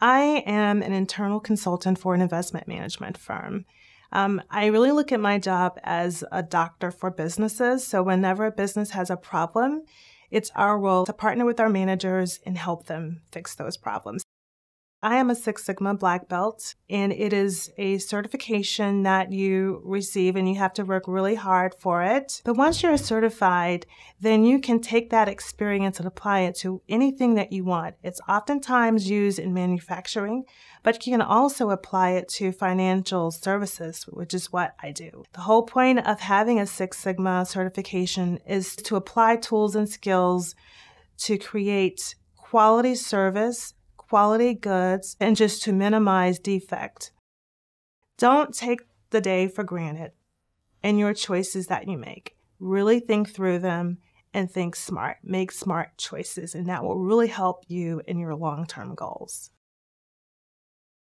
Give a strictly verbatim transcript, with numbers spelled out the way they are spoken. I am an internal consultant for an investment management firm. Um, I really look at my job as a doctor for businesses. So whenever a business has a problem, it's our role to partner with our managers and help them fix those problems. I am a Six Sigma Black Belt, and it is a certification that you receive, and you have to work really hard for it. But once you're certified, then you can take that experience and apply it to anything that you want. It's oftentimes used in manufacturing, but you can also apply it to financial services, which is what I do. The whole point of having a Six Sigma certification is to apply tools and skills to create quality service, quality goods, and just to minimize defect. Don't take the day for granted and your choices that you make. Really think through them and think smart. Make smart choices, and that will really help you in your long-term goals.